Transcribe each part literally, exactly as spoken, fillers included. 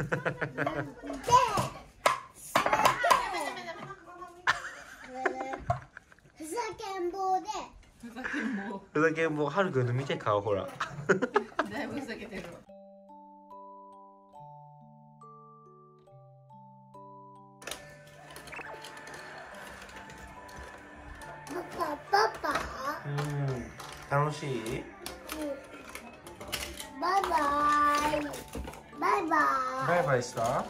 ふざけん坊、はるくんの見て顔ほらだいぶふざけてるわ。パパパパ、うん、楽しい？うん、バイバイバイバイバイバイした？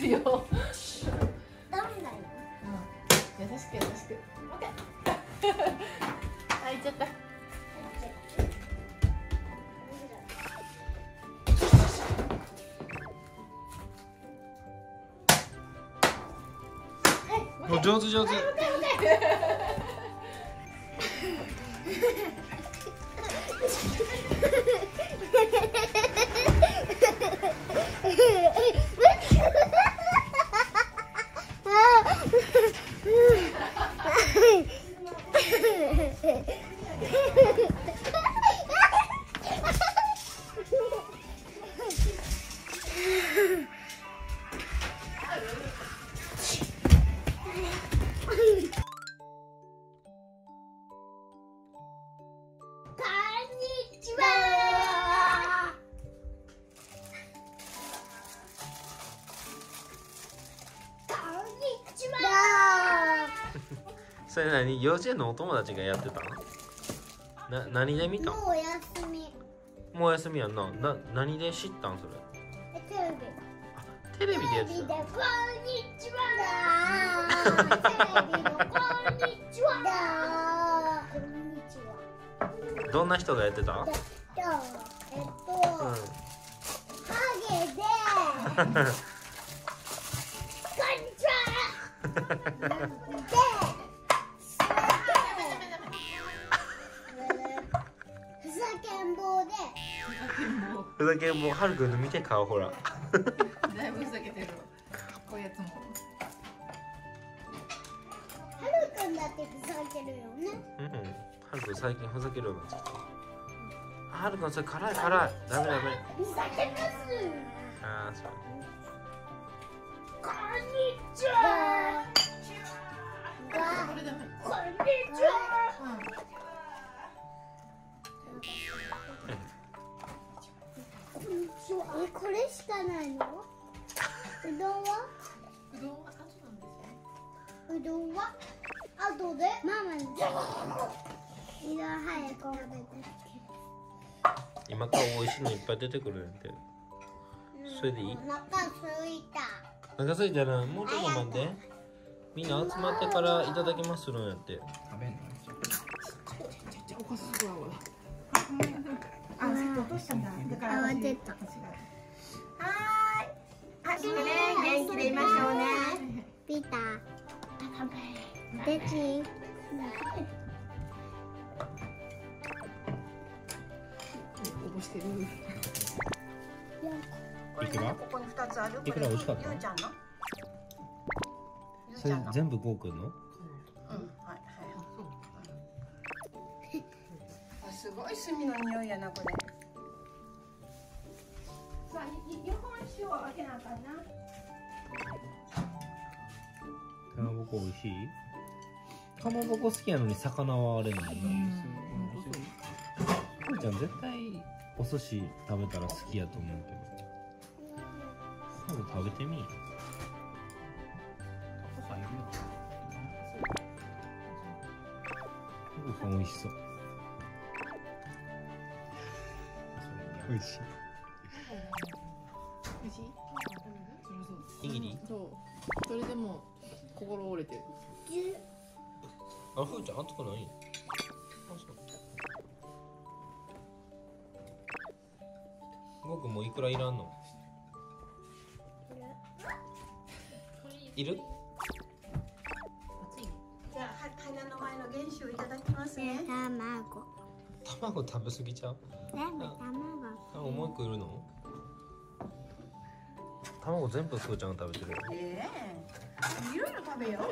強ダメだよ、うん、優しく優しく開いちゃったもう上手上手それ何、幼稚園のお友達がやってたの？な、何で見たの？もうお休み。もうお休みやんな。な、何で知ったんそれ？テレビ。あ、テレビでやってた。テレビでこんにちは。テレビのこんにちは。こんにちは。どんな人がやってた？えっと、えっと、ハゲで。こんにちは。で。ふざけん坊、はるくんの見て顔ほらだいぶふざけてるわ。こういうやつもはるくんだってふざけるよね。うん、はるくん最近ふざけるようになっちゃった。はるくんそれ辛い辛いダメダメふざけます。ああ、そう。こんにちはこんにちはえ、これしかないの？うどんは？うどんは後なんですよ。うどんはあとでママにいろ早く食べて今から美味しいのいっぱい出てくるんでそれでいい？お腹すいた。お腹すいたらもうちょっと待ってみんな集まってからいただきまするんやって食べんの？あ、落としたんだ。だから慌てた。はーい。はじめね、元気でいましょうね。ピーター。乾杯。でち。こぼしてる。いくら？ここに二つある。いくら美味しかった？ゆうちゃんの。それ全部ゴーくんの？うん。はいはい。すごい炭の匂いやなこれ。さあ、日本酒は開けなあかんな。かまぼこ美味しい？かまぼこ好きやのに魚はあれなんだ。ゆうちゃん絶対お寿司食べたら好きやと思うけど。今度食べてみ。タコさんいるよ。タコさん美味しそう。美味しい。美味しい。おにぎり。そう。それでも心折れてる。あ、ふーちゃん熱くない？僕もいくらいらんの？いる？じゃあ花の前の原酒をいただきますね。卵。卵食べ過ぎちゃう？全部卵。卵もう一個いるの？卵全部ふーちゃんが食べてる。ええ、いろいろ食べよう。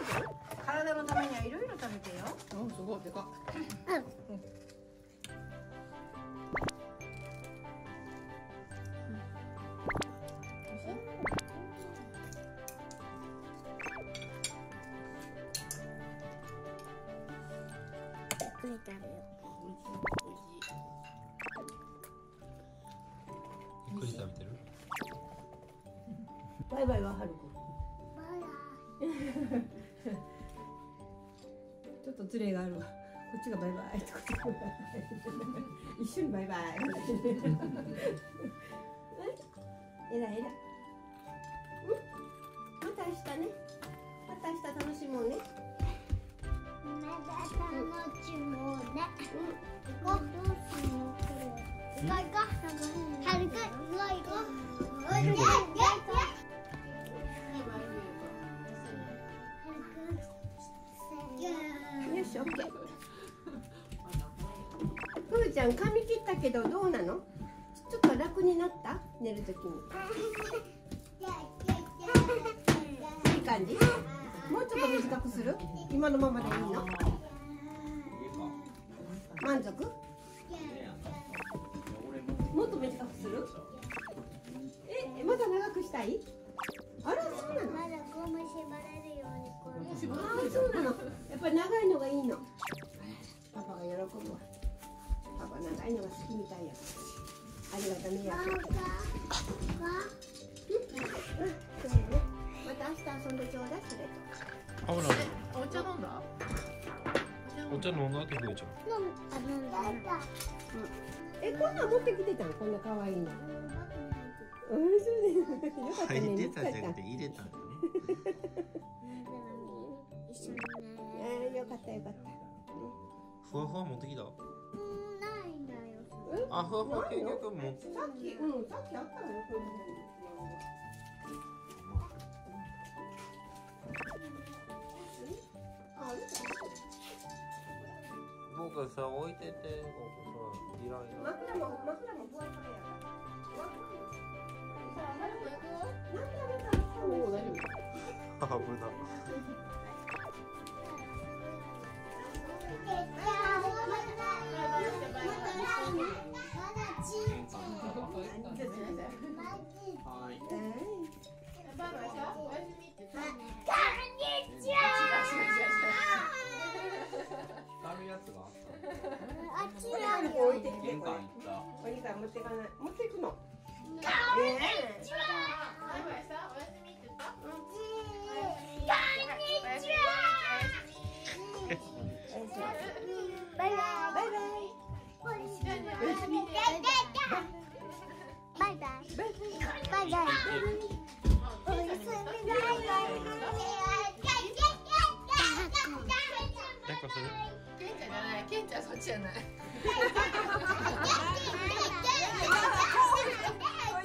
体のためにはいろいろ食べてよ。うん、すごいでか。うん。うん、ゆっくり食べよう。おいしい。ゆっくり食べてる。バイバイははるく。バイバイ。ちょっとズレがあるわ。こっちがバイバイってこと。一緒にバイバイ。えらいえらい。また明日ね。また明日楽しもうね。また楽しもうね。行こう。行こう。はるくん、もう行こう。おいで、おいで、おいで。よし、オッケー。ふーちゃん、髪切ったけど、どうなの？ちょっと楽になった？寝るときに。いい感じ？もうちょっと短くする？今のままでいいの？満足？もっと短くする？え、まだ長くしたい？あら、そうなの？まだゴム縛れるようにこう。ああ、そうなの。やっぱり長いのがいいの。パパが喜ぶわ。パパ長いのが好きみたいや。ありがとうね。また明日遊んでちょうだいそれと。あ、ほら。お茶飲んだ？お茶飲んだってくれちゃう。飲んだ。飲んだ。うん。え、こんなん持ってきてたん？こんな可愛いの。うん、そうです。よかったね。入れたじゃなくて入れたんだね。一緒にね。よかったよかった。ふわふわ持ってきた？うん、ないんだよ。あ、ふわふわ結局持ってきた。さっき、うん、さっきあったのよ。僕がさ置いてて。枕も枕もふわふわやから。枕も。さあ、はるく行くよ。おお、大丈夫。危ない。はい。バイバイしよう。おやすみ。こんにちは。光るやつがあった。あっちなに置いてきて。玄関行った。お兄さん持ってかない。持っていくの。こんにちは。バイバイした。おやすみって言った。こんにちは。バイバイバイバイおやすみバイバイ抱っこする？ケンちゃんじゃない、ケンちゃんそっちじゃない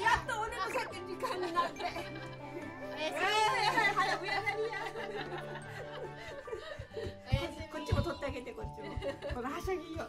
やっと俺のさっき時間になっておやすみ早くやなりやこっちも取ってあげて、こっちもこのはしゃぎよ。